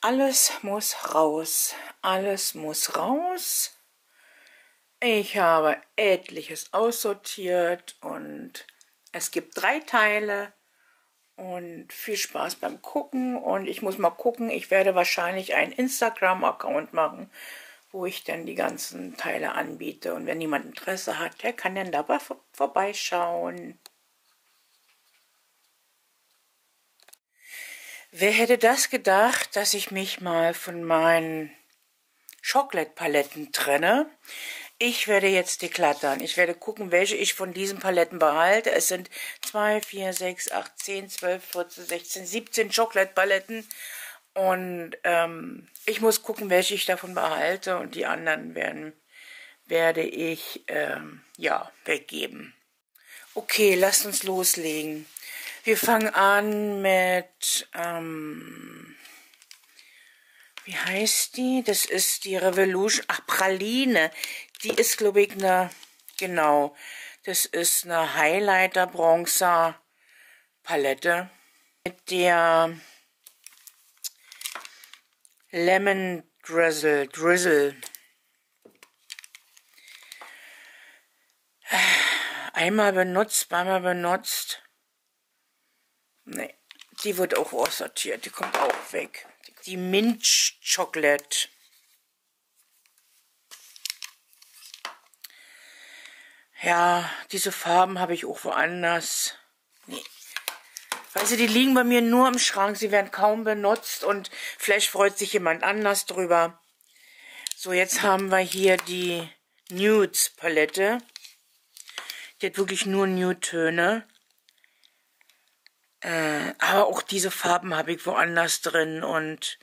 Alles muss raus. Alles muss raus. Ich habe etliches aussortiert und es gibt 3 Teile und viel Spaß beim Gucken. Und ich muss mal gucken, ich werde wahrscheinlich einen Instagram-Account machen, wo ich dann die ganzen Teile anbiete. Und wenn jemand Interesse hat, der kann dann dabei vorbeischauen. Wer hätte das gedacht, dass ich mich mal von meinen Chocolate-Paletten trenne? Ich werde jetzt deklattern. Ich werde gucken, welche ich von diesen Paletten behalte. Es sind 2, 4, 6, 8, 10, 12, 14, 16, 17 Chocolate-Paletten. Und ich muss gucken, welche ich davon behalte. Und die anderen werde ich ja, weggeben. Okay, lasst uns loslegen. Wir fangen an mit, wie heißt die? Das ist die Revolution, ach, Praline. Die ist, glaube ich, eine, genau, das ist eine Highlighter-Bronzer-Palette mit der Lemon Drizzle. Einmal benutzt, zweimal benutzt. Nee, die wird auch aussortiert, die kommt auch weg. Die Mint Chocolate. Ja, diese Farben habe ich auch woanders. Nee. Also die liegen bei mir nur im Schrank, sie werden kaum benutzt und vielleicht freut sich jemand anders drüber. So, jetzt haben wir hier die Nudes Palette. Die hat wirklich nur Nude-Töne. Aber auch diese Farben habe ich woanders drin und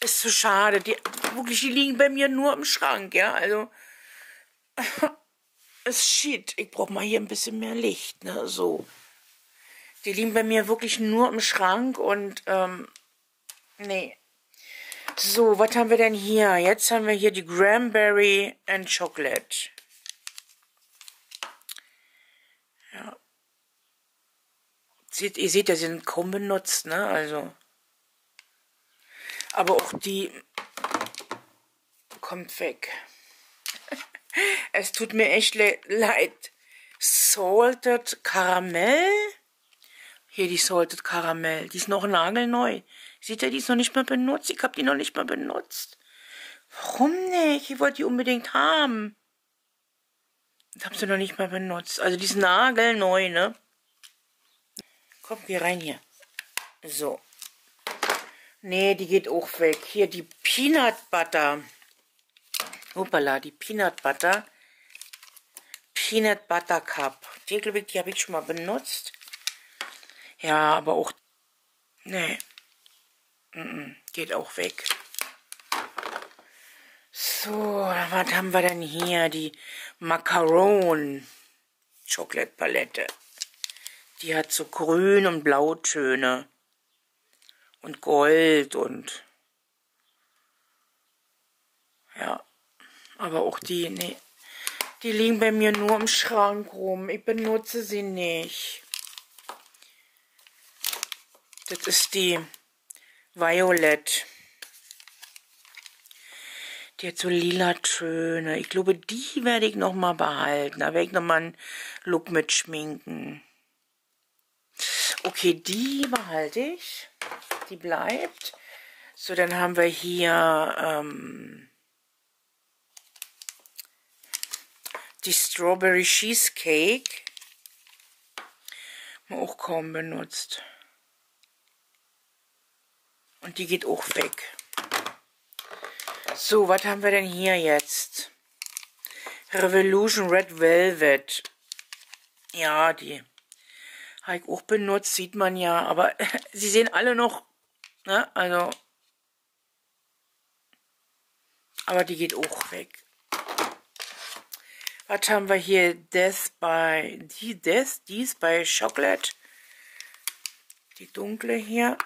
ist so schade. Die liegen bei mir nur im Schrank, ja, also es schied. Ich brauche mal hier ein bisschen mehr Licht, ne, so. Die liegen bei mir wirklich nur im Schrank und, nee. So, was haben wir denn hier? Jetzt haben wir hier die Cranberry and Chocolate. Ja. Ihr seht ja, sie sind kaum benutzt, ne, also. Aber auch die kommt weg. Es tut mir echt leid. Salted Caramel. Hier die Salted Caramel. Die ist noch nagelneu. Seht ihr, die ist noch nicht mal benutzt. Ich habe die noch nicht mal benutzt. Warum nicht? Ich wollte die unbedingt haben. Ich habe sie noch nicht mal benutzt. Also die ist nagelneu, ne? Komm, geh rein hier. So. Nee, die geht auch weg. Hier die Peanut Butter. Hoppala, die Peanut Butter. Peanut Butter Cup. Die, glaube ich, die habe ich schon mal benutzt. Ja, aber auch... Nee. Geht auch weg. So, was haben wir denn hier? Die Macaron Chocolate Palette. Die hat so Grün- und Blautöne. Und Gold und... Ja. Aber auch die... Nee. Die liegen bei mir nur im Schrank rum. Ich benutze sie nicht. Das ist die Violet. Die hat so lila Töne. Ich glaube, die werde ich nochmal behalten. Da werde ich nochmal einen Look mit schminken. Okay, die behalte ich. Die bleibt. So, dann haben wir hier die Strawberry Cheesecake. Auch kaum benutzt. Und die geht auch weg. So, was haben wir denn hier jetzt? Revolution Red Velvet. Ja, die habe ich auch benutzt, sieht man ja. Aber sie sehen alle noch, ne, also. Aber die geht auch weg. Was haben wir hier? Dies bei Chocolate. Die dunkle hier.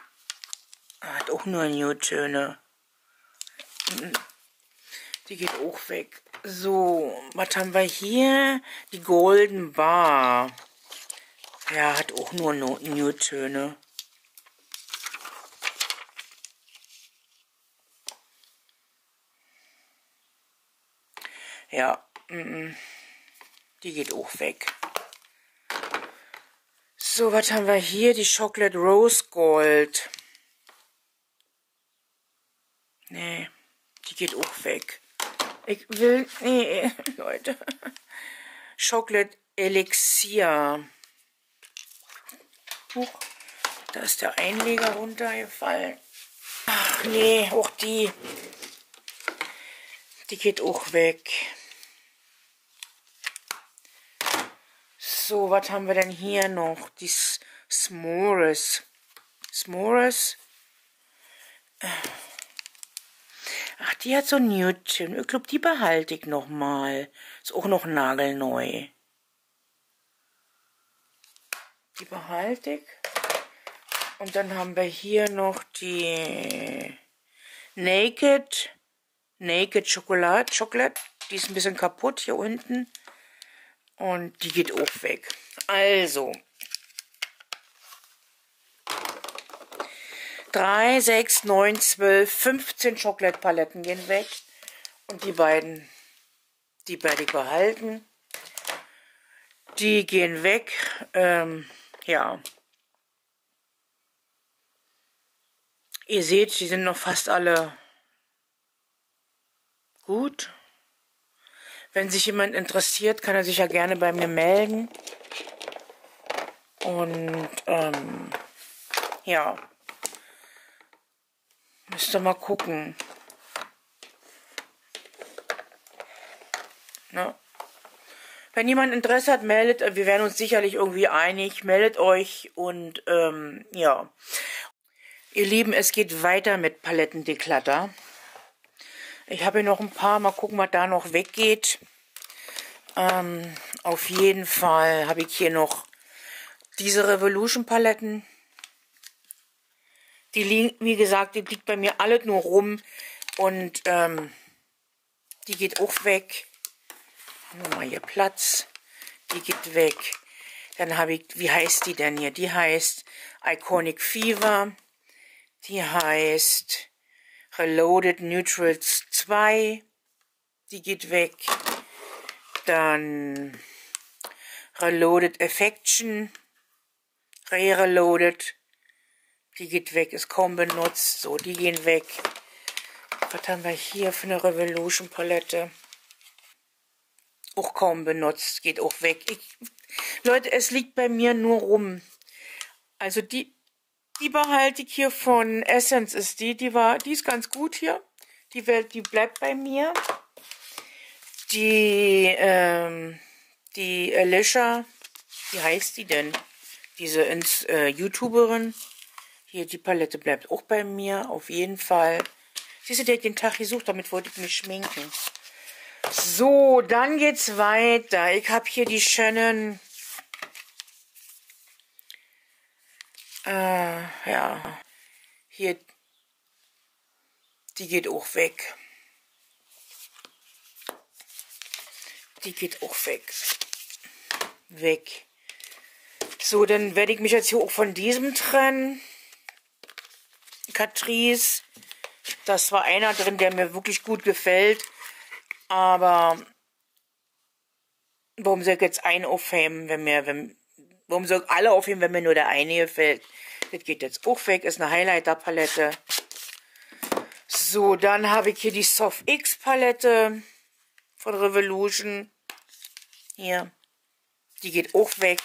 Hat auch nur Nude-Töne. Die geht auch weg. So, was haben wir hier? Die Golden Bar. Ja, hat auch nur Nude-Töne. Ja, die geht auch weg. So, was haben wir hier? Die Chocolate Rose Gold. Nee, die geht auch weg. Ich will... Nee, Leute. Chocolate Elixir. Huch, da ist der Einleger runtergefallen. Ach nee, auch die. Die geht auch weg. So, was haben wir denn hier noch? Die S'mores. S'mores? Ach, die hat so ein Newton. Ich glaube, die behalte ich nochmal. Ist auch noch nagelneu. Die behalte ich. Und dann haben wir hier noch die Naked Schokolade. Die ist ein bisschen kaputt hier unten. Und die geht auch weg. Also. 3, 6, 9, 12, 15 Schokoladpaletten gehen weg. Und die beiden behalten. Die gehen weg. Ja. Ihr seht, die sind noch fast alle gut. Wenn sich jemand interessiert, kann er sich ja gerne bei mir melden. Und ja. Müsst ihr mal gucken. Na? Wenn jemand Interesse hat, meldet, wir werden uns sicherlich irgendwie einig, meldet euch und ja. Ihr Lieben, es geht weiter mit Palettendeklutter. Ich habe hier noch ein paar, mal gucken, was da noch weggeht. Auf jeden Fall habe ich hier noch diese Revolution Paletten. Die liegen, wie gesagt, die liegt bei mir alles nur rum und die geht auch weg. Nur mal hier Platz. Die geht weg. Dann habe ich, wie heißt die denn hier? Die heißt Iconic Fever. Die heißt Reloaded Neutrals 2. Die geht weg. Dann Reloaded Affection. Re-Reloaded. Die geht weg. Ist kaum benutzt. So, die gehen weg. Was haben wir hier für eine Revolution Palette? Auch kaum benutzt, geht auch weg. Leute, es liegt bei mir nur rum. Also die behalte ich hier von Essence, ist die ist ganz gut hier. Die bleibt bei mir. Die Alicia, wie heißt die denn? Diese YouTuberin. Hier, die Palette bleibt auch bei mir, auf jeden Fall. Siehst du, der hat den Tag gesucht, damit wollte ich mich schminken. So, dann geht's weiter. Ich habe hier die schönen, ja, hier, die geht auch weg. Die geht auch weg. Weg. So, dann werde ich mich jetzt hier auch von diesem trennen. Catrice, das war einer drin, der mir wirklich gut gefällt. Aber warum soll ich jetzt einen aufheben, warum soll ich alle aufheben, wenn mir nur der eine gefällt? Das geht jetzt auch weg, ist eine Highlighter-Palette. So, dann habe ich hier die Soft X-Palette von Revolution. Hier, die geht auch weg.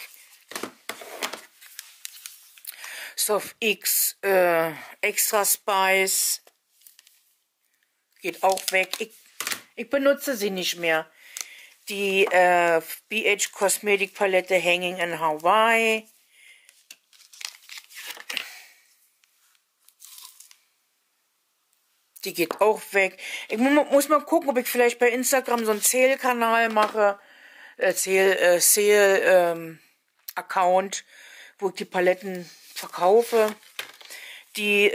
Soft X Extra Spice geht auch weg. Ich benutze sie nicht mehr. Die BH Cosmetic Palette Hanging in Hawaii. Die geht auch weg. Ich muss mal gucken, ob ich vielleicht bei Instagram so einen Zählkanal mache. Account, wo ich die Paletten verkaufe. Die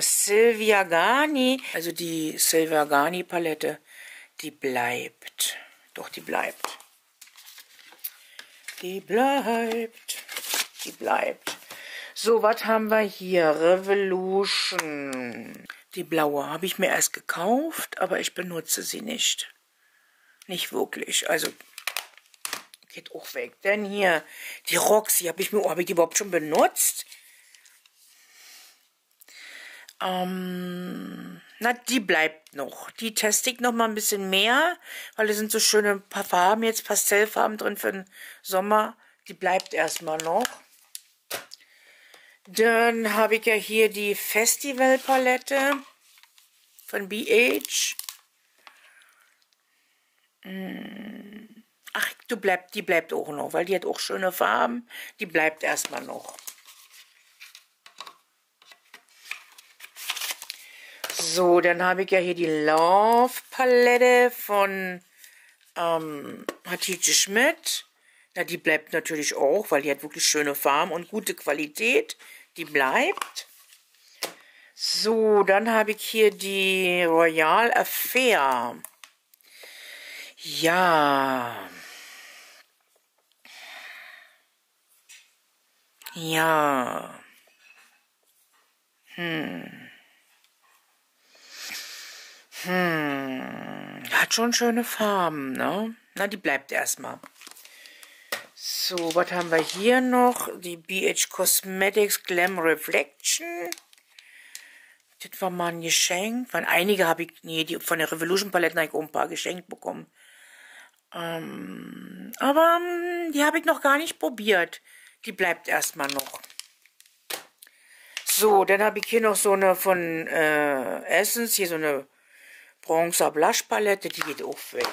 Silvia Ghani, also die Silvia Ghani Palette. Die bleibt. Doch, die bleibt. Die bleibt. Die bleibt. So, was haben wir hier? Revolution. Die blaue habe ich mir erst gekauft, aber ich benutze sie nicht. Nicht wirklich, also geht auch weg. Denn hier, die Roxy, habe ich die überhaupt schon benutzt? Na, die bleibt noch. Die teste ich noch mal ein bisschen mehr, weil es sind so schöne paar Farben, jetzt Pastellfarben drin für den Sommer. Die bleibt erstmal noch. Dann habe ich ja hier die Festivalpalette von BH. Ach, die bleibt auch noch, weil die hat auch schöne Farben. Die bleibt erstmal noch. So, dann habe ich ja hier die Love-Palette von Hatice Schmidt. Na, die bleibt natürlich auch, weil die hat wirklich schöne Farben und gute Qualität. Die bleibt. So, dann habe ich hier die Royal Affair. Ja. Ja. Hat schon schöne Farben, ne? Na, die bleibt erstmal. So, was haben wir hier noch? Die BH Cosmetics Glam Reflection. Das war mal ein Geschenk. Von einige habe ich, nee, die von der Revolution Palette habe ich auch ein paar geschenkt bekommen. Aber die habe ich noch gar nicht probiert. Die bleibt erstmal noch. So, dann habe ich hier noch so eine von Essence, hier so eine Bronzer Blush Palette, die geht auch weg.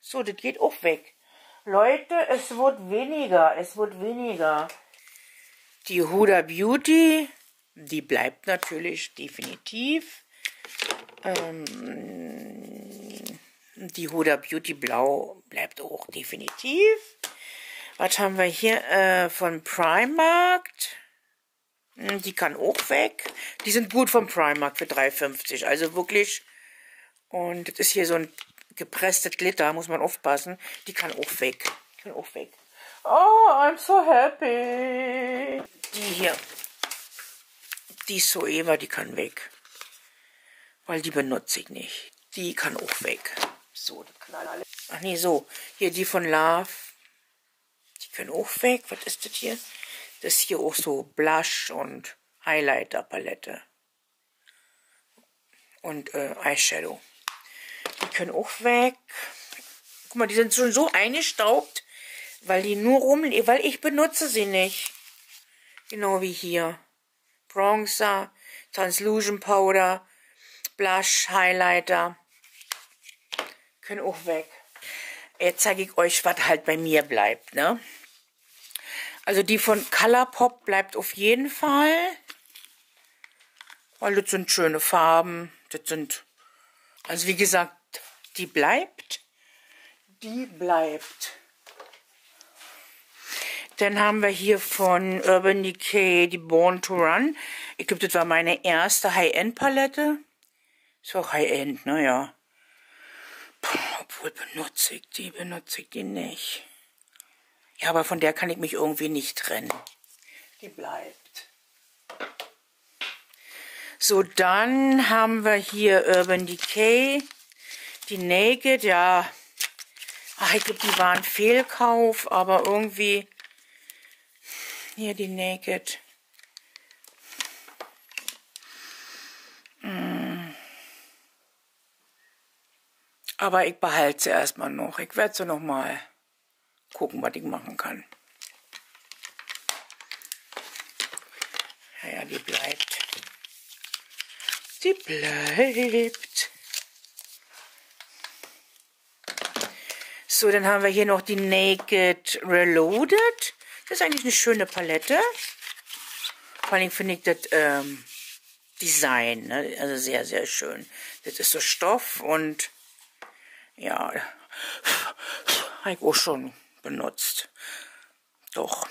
So, das geht auch weg. Leute, es wird weniger, es wird weniger. Die Huda Beauty, die bleibt natürlich definitiv. Die Huda Beauty Blau bleibt auch definitiv. Was haben wir hier von Primark? Die kann auch weg. Die sind gut vom Primark für 3,50. Also wirklich. Und das ist hier so ein gepresstes Glitter, muss man aufpassen. Die kann auch weg. Die kann auch weg. Oh, I'm so happy. Die hier. Die Soeva, die kann weg. Weil die benutze ich nicht. Die kann auch weg. So, die Knalle. Ach nee, so. Hier die von Love. Die können auch weg. Was ist das hier? Das ist hier auch so Blush und Highlighter-Palette. Und Eyeshadow. Die können auch weg. Guck mal, die sind schon so eingestaubt, weil die nur rumliegen, weil ich benutze sie nicht. Genau wie hier. Bronzer, Translucent Powder, Blush, Highlighter. Können auch weg. Jetzt zeige ich euch, was halt bei mir bleibt, ne? Also die von Colourpop bleibt auf jeden Fall. Weil das sind schöne Farben. Das sind... Also wie gesagt, die bleibt. Die bleibt. Dann haben wir hier von Urban Decay die Born to Run. Ich glaube, das war meine erste High-End-Palette. Ist auch High-End, naja. Obwohl benutze ich die nicht. Ja, aber von der kann ich mich irgendwie nicht trennen. Die bleibt. So, dann haben wir hier Urban Decay, die Naked, ja, ach, ich glaube, die waren Fehlkauf, aber irgendwie, hier die Naked. Aber ich behalte sie erstmal noch, ich werde sie nochmal gucken, was ich machen kann. Naja, die bleibt. Die bleibt. So, dann haben wir hier noch die Naked Reloaded. Das ist eigentlich eine schöne Palette. Vor allem finde ich das Design, ne? Also sehr, sehr schön. Das ist so Stoff und ja, habe ich auch schon benutzt. Doch.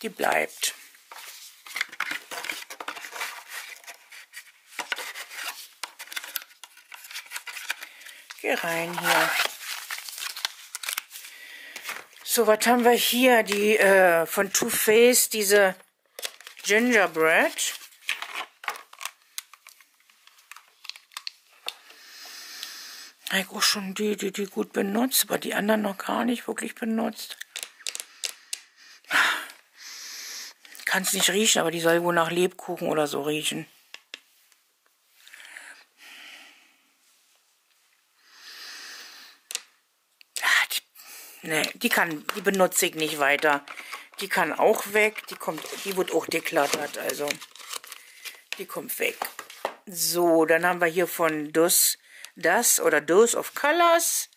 Die bleibt. Rein hier. So, was haben wir hier? Die von Too Faced, diese Gingerbread. Ich habe schon die gut benutzt, aber die anderen noch gar nicht wirklich benutzt. Kann es nicht riechen, aber die soll wohl nach Lebkuchen oder so riechen. Ne, die benutze ich nicht weiter. Die kann auch weg. Die wird auch deklattert, also die kommt weg. So, dann haben wir hier von das oder Dose of Colors.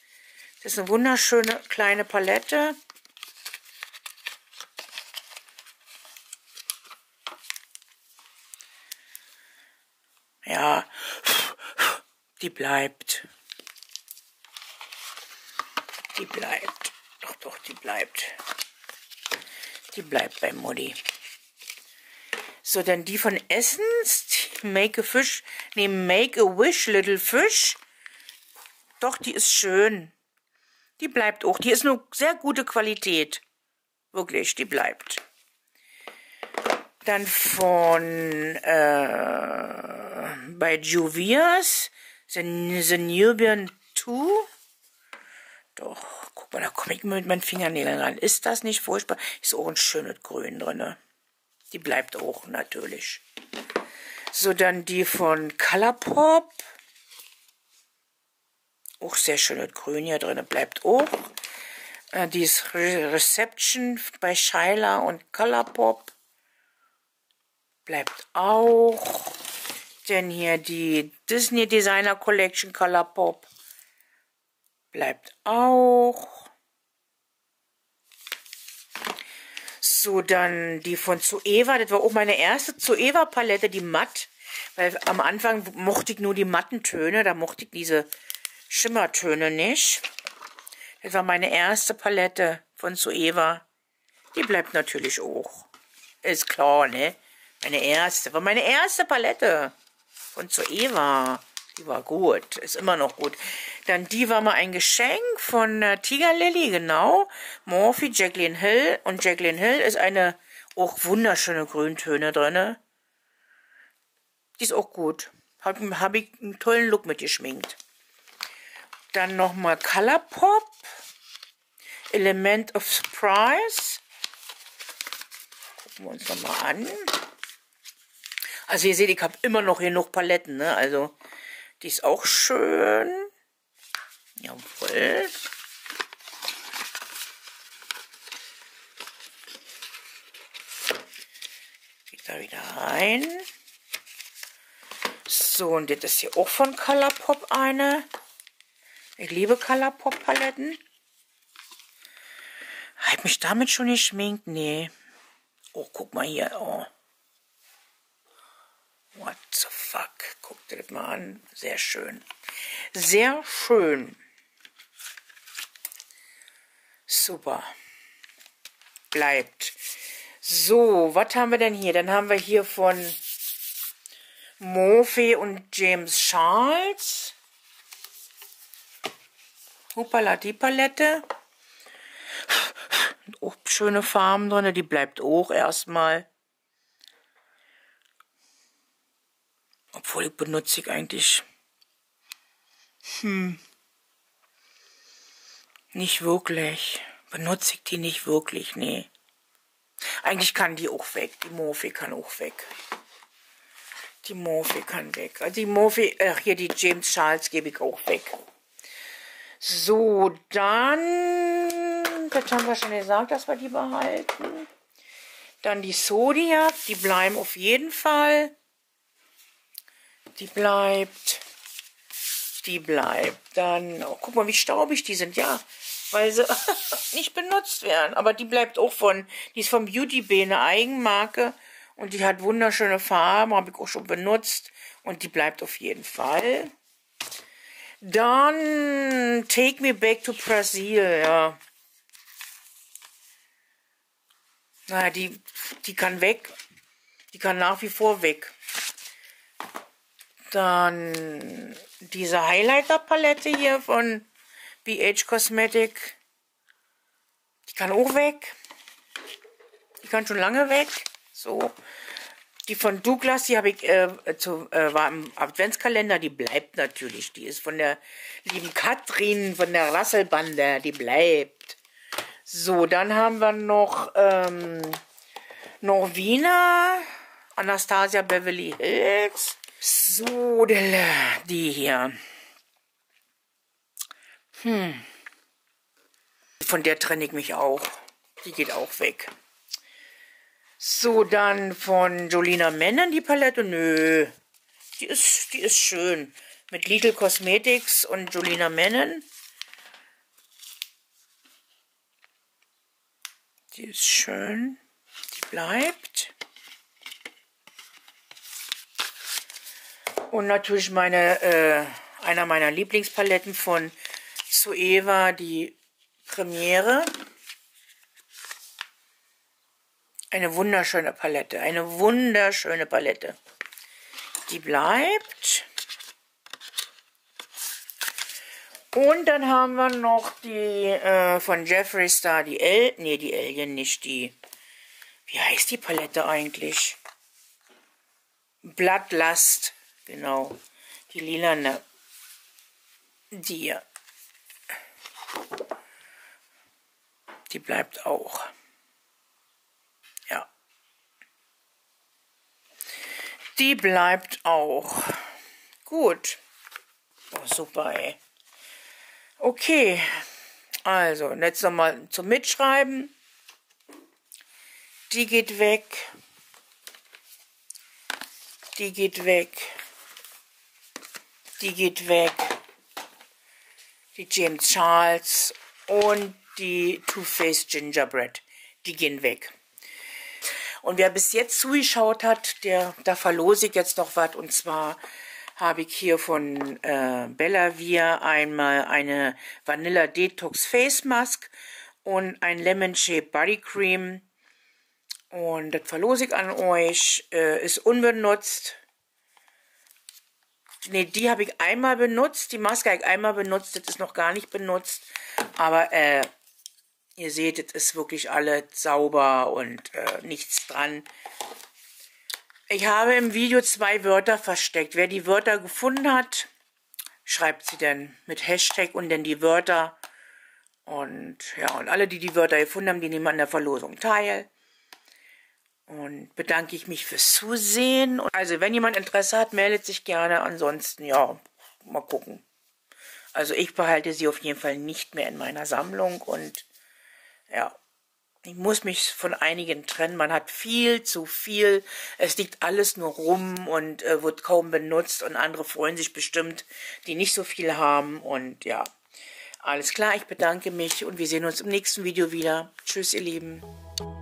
Das ist eine wunderschöne kleine Palette. Ja, die bleibt. Die bleibt. Doch, die bleibt. Die bleibt bei Mutti. So, dann die von Essence. Make a Wish, Little Fish. Doch, die ist schön. Die bleibt auch. Die ist eine sehr gute Qualität. Wirklich, die bleibt. Dann von bei Juvia's The Nubian 2. Doch, guck mal, da komme ich mit meinen Fingernägeln ran. Ist das nicht furchtbar? Ist auch ein schönes Grün drin. Die bleibt auch, natürlich. So, dann die von Colourpop. Auch sehr schönes Grün hier drin. Bleibt auch. Die ist Reception bei Shyla und Colourpop. Bleibt auch. Denn hier die Disney Designer Collection Colourpop. Bleibt auch. So, dann die von Zoeva. Das war auch meine erste Zoeva-Palette, die matt. Weil am Anfang mochte ich nur die matten Töne. Da mochte ich diese Schimmertöne nicht. Das war meine erste Palette von Zoeva. Die bleibt natürlich auch. Ist klar, ne? War meine erste Palette von Zoeva. Die war gut, ist immer noch gut. Dann die war mal ein Geschenk von Tiger Lily, genau. Morphe, Jaclyn Hill. Und Jaclyn Hill ist eine auch wunderschöne Grüntöne drin. Die ist auch gut. Hab ich einen tollen Look mitgeschminkt. Dann nochmal Colourpop. Element of Surprise. Gucken wir uns nochmal an. Also ihr seht, ich habe immer noch hier noch Paletten, ne? Also die ist auch schön. Jawohl. Geht da wieder rein. So, und das ist hier auch von Colourpop eine. Ich liebe Colourpop-Paletten. Hab mich damit schon geschminkt? Nee. Oh, guck mal hier. Oh. What the fuck? Guck dir das mal an. Sehr schön. Sehr schön. Super. Bleibt. So, was haben wir denn hier? Dann haben wir hier von Morphe und James Charles. Hoppala, die Palette. Auch schöne Farben drin. Die bleibt auch erstmal. Obwohl, ich benutze ich eigentlich nicht wirklich. Benutze ich die nicht wirklich, nee. Eigentlich kann die auch weg. Die Morphe kann auch weg. Die Morphe kann weg. Also die Morphe, hier die James Charles gebe ich auch weg. So, dann, das haben wir schon gesagt, dass wir die behalten. Dann die Zodiac, die bleiben auf jeden Fall. Die bleibt. Die bleibt. Dann, oh, guck mal, wie staubig die sind. Ja, weil sie nicht benutzt werden. Aber die bleibt auch von, die ist von Beauty Bee, eine Eigenmarke. Und die hat wunderschöne Farben, habe ich auch schon benutzt. Und die bleibt auf jeden Fall. Dann Take Me Back to Brazil, ja. Na, die kann weg. Die kann nach wie vor weg. Dann diese Highlighter-Palette hier von BH Cosmetic. Die kann auch weg. Die kann schon lange weg. So. Die von Douglas, die habe ich, war im Adventskalender, die bleibt natürlich. Die ist von der lieben Katrin, von der Rasselbande, die bleibt. So, dann haben wir noch Norwina, Anastasia Beverly Hills. So, die hier. Von der trenne ich mich auch. Die geht auch weg. So, dann von Jolina Mennen die Palette. Nö, die ist schön. Mit Little Cosmetics und Jolina Mennen. Die ist schön. Die bleibt. Und natürlich meine, einer meiner Lieblingspaletten von Zoeva, die Premiere. Eine wunderschöne Palette. Eine wunderschöne Palette. Die bleibt. Und dann haben wir noch die von Jeffree Star, die die Alien, nicht die. Wie heißt die Palette eigentlich? Blattlast. Genau. Die lilane. Die. Die bleibt auch. Die bleibt auch. Gut. Oh, super, ey. Okay. Also, jetzt nochmal zum Mitschreiben. Die geht weg. Die geht weg. Die geht weg. Die James Charles und die Too Faced Gingerbread. Die gehen weg. Und wer bis jetzt zugeschaut hat, da verlose ich jetzt noch was. Und zwar habe ich hier von Belavia einmal eine Vanilla Detox Face Mask und ein Lemon Shape Body Cream. Und das verlose ich an euch. Ist unbenutzt. Ne, die habe ich einmal benutzt. Die Maske habe ich einmal benutzt. Das ist noch gar nicht benutzt. Aber ihr seht, es ist wirklich alles sauber und nichts dran. Ich habe im Video 2 Wörter versteckt. Wer die Wörter gefunden hat, schreibt sie dann mit Hashtag und dann die Wörter. Und ja, und alle, die die Wörter gefunden haben, die nehmen an der Verlosung teil. Und bedanke ich mich fürs Zusehen. Also, wenn jemand Interesse hat, meldet sich gerne. Ansonsten, ja, mal gucken. Also, ich behalte sie auf jeden Fall nicht mehr in meiner Sammlung und ja, ich muss mich von einigen trennen. Man hat viel zu viel. Es liegt alles nur rum und wird kaum benutzt. Und andere freuen sich bestimmt, die nicht so viel haben. Und ja, alles klar. Ich bedanke mich und wir sehen uns im nächsten Video wieder. Tschüss, ihr Lieben.